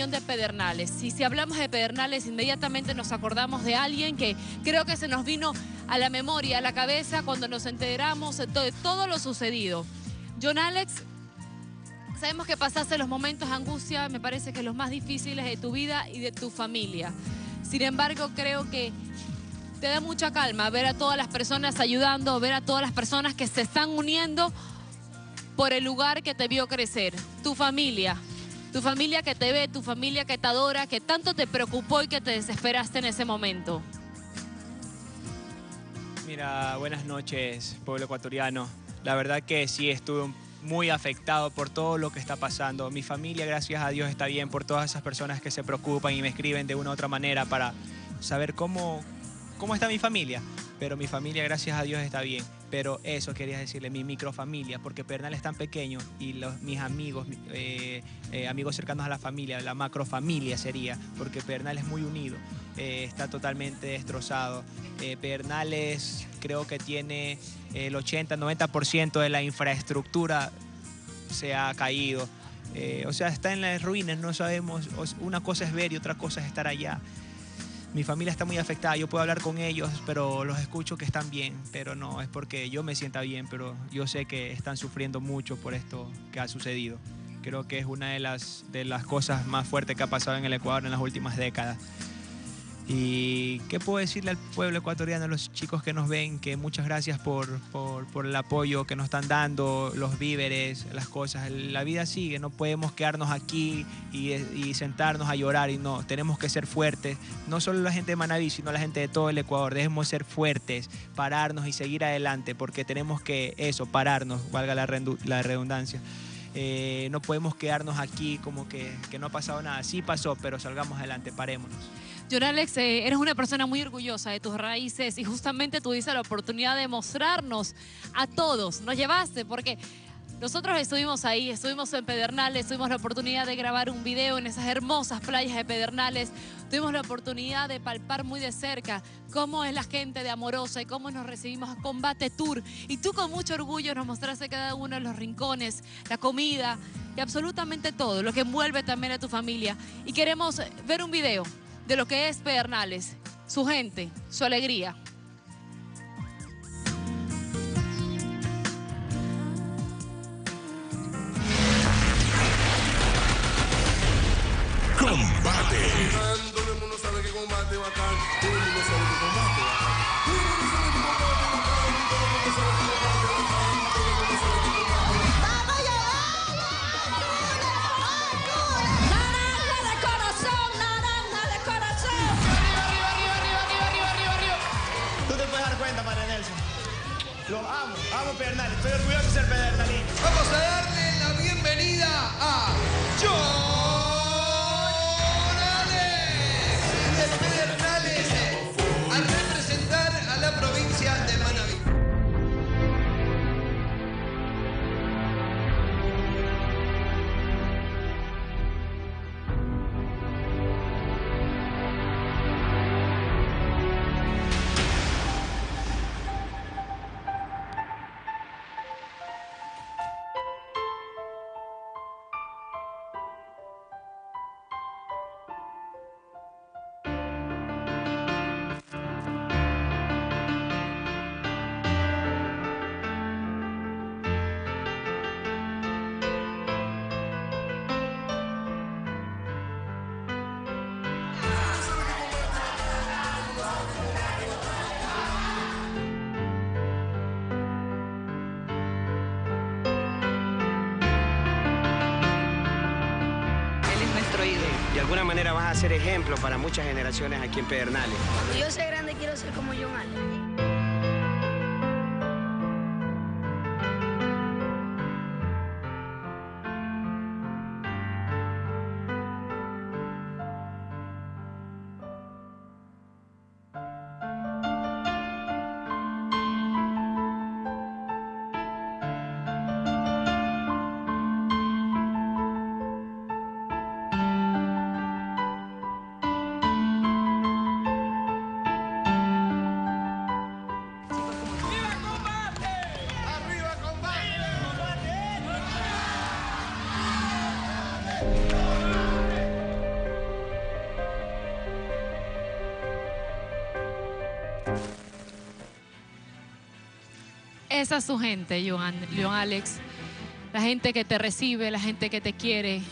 camión de Pedernales. Y si hablamos de Pedernales, inmediatamente nos acordamos de alguien que creo que se nos vino a la memoria, a la cabeza, cuando nos enteramos de todo lo sucedido. Jhon Alex, sabemos que pasaste los momentos de angustia, me parece que los más difíciles de tu vida y de tu familia. Sin embargo, creo que te da mucha calma ver a todas las personas ayudando, ver a todas las personas que se están uniendo por el lugar que te vio crecer, tu familia que te ve, tu familia que te adora, que tanto te preocupó y que te desesperaste en ese momento. Mira, buenas noches, pueblo ecuatoriano. La verdad que sí estuve muy afectado por todo lo que está pasando. Mi familia, gracias a Dios, está bien, por todas esas personas que se preocupan y me escriben de una u otra manera para saber cómo está mi familia. Pero mi familia, gracias a Dios, está bien. Pero eso quería decirle, mi microfamilia, porque Pedernales es tan pequeño y mis amigos, amigos cercanos a la familia, la macrofamilia sería, porque Pedernales es muy unido, está totalmente destrozado. Pedernales creo que tiene el 80-90% de la infraestructura se ha caído. O sea, está en las ruinas, no sabemos, una cosa es ver y otra cosa es estar allá. Mi familia está muy afectada, yo puedo hablar con ellos, pero los escucho que están bien, pero no, es porque yo me sienta bien, pero yo sé que están sufriendo mucho por esto que ha sucedido. Creo que es una de las cosas más fuertes que ha pasado en el Ecuador en las últimas décadas. ¿Y qué puedo decirle al pueblo ecuatoriano, a los chicos que nos ven? Que muchas gracias por el apoyo que nos están dando, los víveres, las cosas. La vida sigue, no podemos quedarnos aquí y sentarnos a llorar. Y no, tenemos que ser fuertes. No solo la gente de Manabí, sino la gente de todo el Ecuador. Dejemos ser fuertes, pararnos y seguir adelante, porque tenemos que eso, pararnos, valga la redundancia. No podemos quedarnos aquí como que no ha pasado nada. Sí pasó, pero salgamos adelante, parémonos. Jhon Alex, eres una persona muy orgullosa de tus raíces y justamente tuviste la oportunidad de mostrarnos a todos. Nos llevaste porque nosotros estuvimos ahí, estuvimos en Pedernales, tuvimos la oportunidad de grabar un video en esas hermosas playas de Pedernales, tuvimos la oportunidad de palpar muy de cerca cómo es la gente de Amorosa y cómo nos recibimos a Combate Tour. Y tú con mucho orgullo nos mostraste cada uno de los rincones, la comida y absolutamente todo, lo que envuelve también a tu familia. Y queremos ver un video de lo que es Pedernales, su gente, su alegría. Los amo, amo Pedernales, estoy orgulloso de ser pedernalino. Vamos a darle la bienvenida a Jhon Alex, de Pedernales, a representar a la provincia de Manabí. De alguna manera vas a ser ejemplo para muchas generaciones aquí en Pedernales. Cuando yo sea grande quiero ser como Jhon Alex. Esa es su gente, Jhon Alex. La gente que te recibe, la gente que te quiere,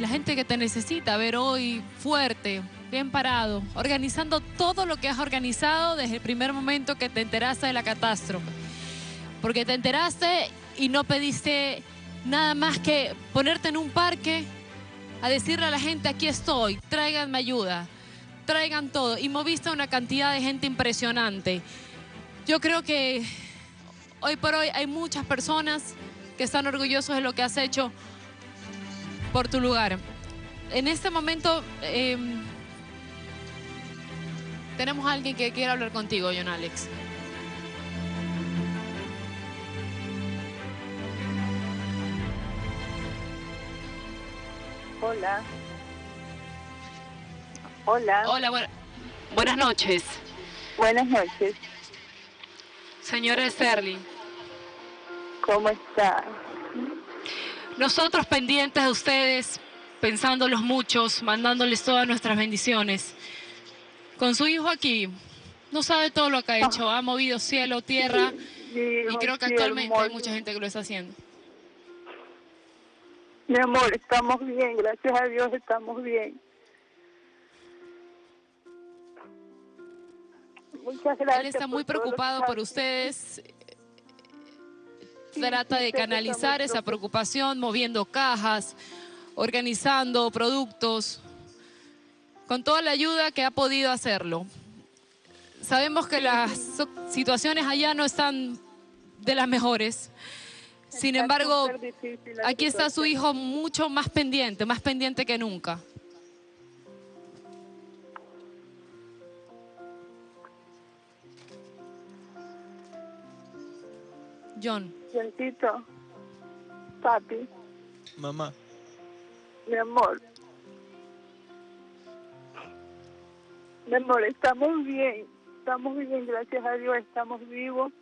la gente que te necesita ver hoy fuerte, bien parado, organizando todo lo que has organizado desde el primer momento que te enteraste de la catástrofe. Porque te enteraste y no pediste nada más que ponerte en un parque a decirle a la gente, aquí estoy, tráiganme ayuda, traigan todo. Y moviste a una cantidad de gente impresionante. Yo creo que hoy por hoy hay muchas personas que están orgullosos de lo que has hecho por tu lugar. En este momento tenemos a alguien que quiere hablar contigo, Jhon Alex. Hola. Hola. Hola, buenas noches. Buenas noches. Señora Sterling. ¿Cómo está? Nosotros pendientes de ustedes, pensándolos muchos, mandándoles todas nuestras bendiciones. Con su hijo aquí, no sabe todo lo que ha hecho, ha movido cielo, tierra, y creo que actualmente hay mucha gente que lo está haciendo. Mi amor, estamos bien, gracias a Dios estamos bien. Muchas gracias. Él está muy preocupado por ustedes. Trata de canalizar esa preocupación moviendo cajas, organizando productos, con toda la ayuda que ha podido hacerlo. Sabemos que las situaciones allá no están de las mejores. Sin embargo, aquí está su hijo mucho más pendiente que nunca. Jhon. Johncito, papi. Mamá. Mi amor. Mi amor, estamos bien, gracias a Dios, estamos vivos.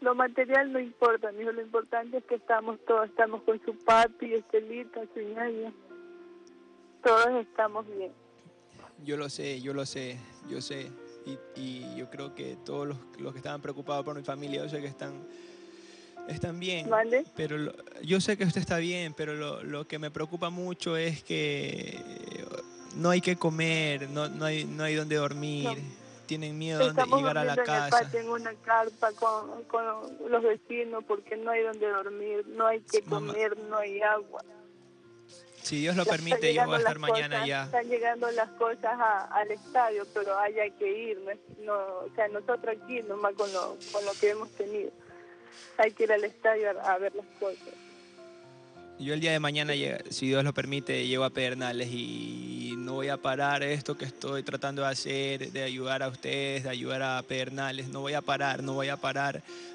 Lo material no importa, mijo, lo importante es que estamos todos, estamos con su papi, Estelita, su ñaña, todos estamos bien. Yo lo sé, y yo creo que todos los que estaban preocupados por mi familia, yo sé que están bien, ¿vale? Pero yo sé que usted está bien, pero lo que me preocupa mucho es que no hay que comer, no hay dónde dormir, no. Tienen miedo de llegar a la casa. Estamos en una carpa con los vecinos porque no hay dónde dormir, no hay que comer, no hay agua. Si Dios lo permite, yo voy a estar mañana ya. Están llegando las cosas al estadio, pero haya que ir, o sea, nosotros aquí nomás con lo que hemos tenido. Hay que ir al estadio a ver las cosas. Yo el día de mañana, si Dios lo permite, llego a Pedernales y no voy a parar esto que estoy tratando de hacer, de ayudar a ustedes, de ayudar a Pedernales. No voy a parar.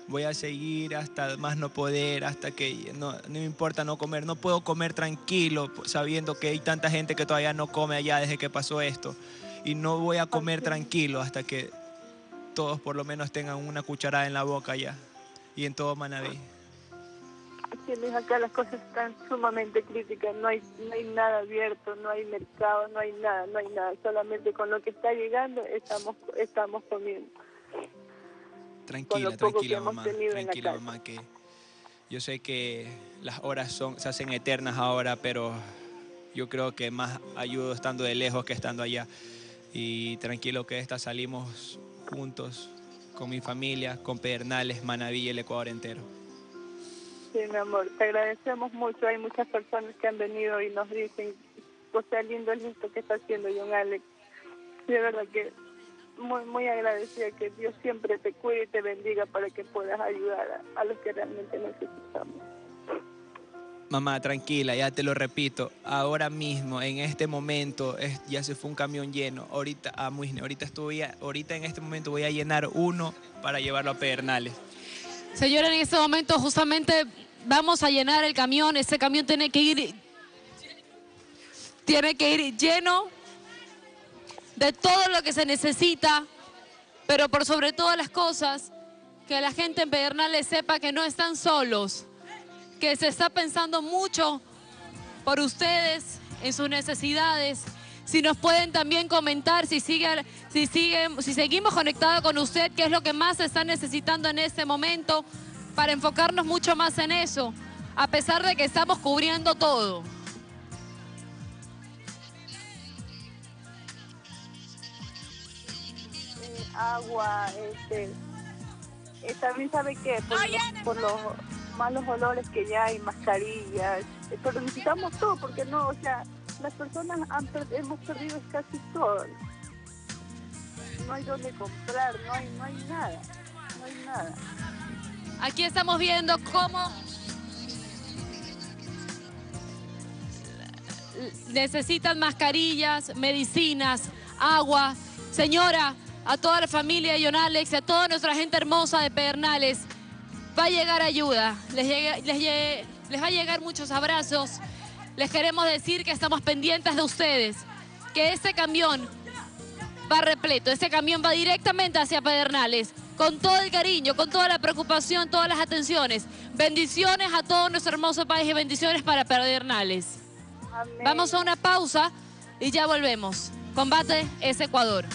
Voy a seguir hasta más no poder, hasta que no me importa no comer. No puedo comer tranquilo sabiendo que hay tanta gente que todavía no come allá desde que pasó esto. Y no voy a comer tranquilo hasta que todos por lo menos tengan una cucharada en la boca allá. Y en todo Manabí. Acá las cosas están sumamente críticas, no hay nada abierto, no hay mercado, no hay nada, solamente con lo que está llegando estamos comiendo. Tranquila, mamá, que yo sé que las horas se hacen eternas ahora, pero yo creo que más ayudo estando de lejos que estando allá. Y tranquilo que esta salimos juntos, con mi familia, con Pedernales, Manabí y el Ecuador entero. Sí, mi amor, te agradecemos mucho. Hay muchas personas que han venido y nos dicen, o sea, lindo es esto que está haciendo Jhon Alex. De verdad que muy, muy agradecida, que Dios siempre te cuide y te bendiga para que puedas ayudar a los que realmente necesitamos. Mamá, tranquila, ya te lo repito, ahora mismo, en este momento, ya se fue un camión lleno, ahorita a Muisne, ahorita en este momento voy a llenar uno para llevarlo a Pedernales. Señora, en este momento justamente vamos a llenar el camión. Ese camión tiene que ir lleno de todo lo que se necesita, pero por sobre todas las cosas, que la gente en Pedernales sepa que no están solos, que se está pensando mucho por ustedes, en sus necesidades. Si nos pueden también comentar, si seguimos conectados con usted, qué es lo que más se está necesitando en este momento para enfocarnos mucho más en eso, a pesar de que estamos cubriendo todo. Agua, también sabe que por los malos olores que ya hay, mascarillas, pero necesitamos todo, porque no, o sea, las personas hemos perdido casi todo. No hay dónde comprar, no hay nada, no hay nada. Aquí estamos viendo cómo necesitan mascarillas, medicinas, agua. Señora, a toda la familia de Jhon Alex, a toda nuestra gente hermosa de Pedernales, va a llegar ayuda, les va a llegar muchos abrazos. Les queremos decir que estamos pendientes de ustedes, que este camión va repleto, este camión va directamente hacia Pedernales, con todo el cariño, con toda la preocupación, todas las atenciones. Bendiciones a todo nuestro hermoso país y bendiciones para Pedernales. Amén. Vamos a una pausa y ya volvemos. Combate es Ecuador.